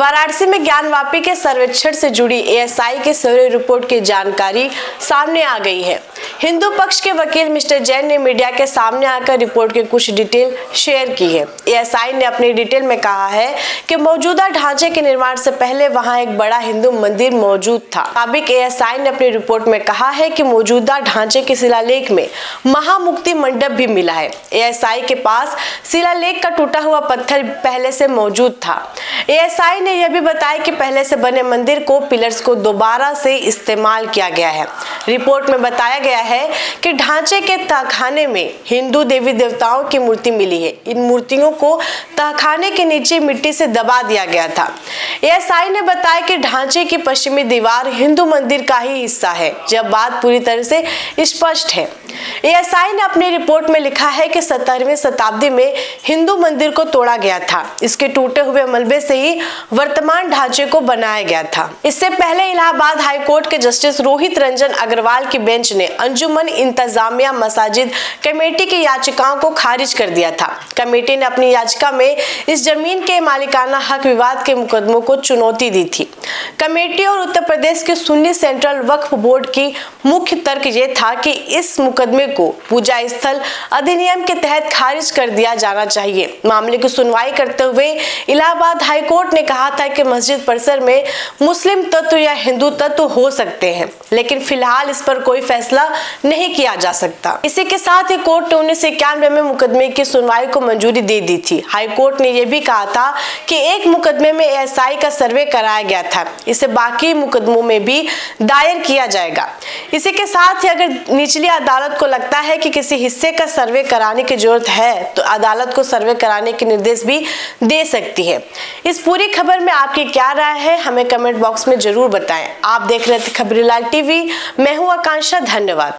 वाराणसी में ज्ञानवापी के सर्वेक्षण से जुड़ी एएसआई के सर्वे रिपोर्ट की जानकारी सामने आ गई है। हिंदू पक्ष के वकील मिस्टर जैन ने मीडिया के सामने आकर रिपोर्ट के कुछ डिटेल शेयर की है। एएसआई ने अपनी डिटेल में कहा है कि मौजूदा ढांचे के निर्माण से पहले वहां एक बड़ा हिंदू मंदिर मौजूद था। साबिक एएसआई ने अपनी रिपोर्ट में कहा है कि मौजूदा ढांचे के शिलालेख में महामुक्ति मंडप भी मिला है। एएसआई के पास शिलालेख का टूटा हुआ पत्थर पहले से मौजूद था। एएसआई ने यह भी बताया कि पहले से बने मंदिर को पिलर्स को दोबारा से इस्तेमाल किया गया है। रिपोर्ट में बताया गया है कि ढांचे के तहखाने में हिंदू देवी देवताओं की मूर्ति मिली है। इन मूर्तियों को तहखाने के नीचे मिट्टी से दबा दिया गया था। एएसआई ने बताया कि ढांचे की पश्चिमी दीवार हिंदू मंदिर का ही हिस्सा है। जब बात पूरी तरह से स्पष्ट है। एएसआई ने अपनी रिपोर्ट में लिखा है कि 17वीं शताब्दी में हिंदू मंदिर को तोड़ा गया था। इसके टूटे हुए मलबे से ही वर्तमान ढांचे को बनाया गया था। इससे पहले इलाहाबाद हाईकोर्ट के जस्टिस रोहित रंजन अग्रवाल की बेंच ने जुमन इंतजामिया मसाजिद कमेटी की याचिकाओं को खारिज कर दिया था। कमेटी ने अपनी याचिका में इस जमीन के मालिकाना हक विवाद के मुकदमों को चुनौती दी थी। कमेटी और उत्तर प्रदेश के सुन्नी सेंट्रल वक्फ बोर्ड की मुख्य तर्क ये था कि इस मुकदमे को पूजा स्थल अधिनियम के तहत खारिज कर दिया जाना चाहिए। मामले की सुनवाई करते हुए इलाहाबाद हाईकोर्ट ने कहा था कि मस्जिद परिसर में मुस्लिम तत्व या हिंदू तत्व हो सकते हैं, लेकिन फिलहाल इस पर कोई फैसला नहीं किया जा सकता। इसी के साथ ही कोर्ट ने 1991 में मुकदमे की सुनवाई को मंजूरी दे दी थी। हाईकोर्ट ने यह भी कहा था कि एक मुकदमे में एएसआई का सर्वे कराया गया था, इसे बाकी मुकदमों में भी दायर किया जाएगा। इसी के साथ ही अगर निचली अदालत को लगता है कि किसी हिस्से का सर्वे कराने की जरूरत है तो अदालत को सर्वे कराने के निर्देश भी दे सकती है। इस पूरी खबर में आपकी क्या राय है हमें कमेंट बॉक्स में जरूर बताएं। आप देख रहे थे खबरी लाल टीवी, मैं हूँ आकांक्षा। धन्यवाद।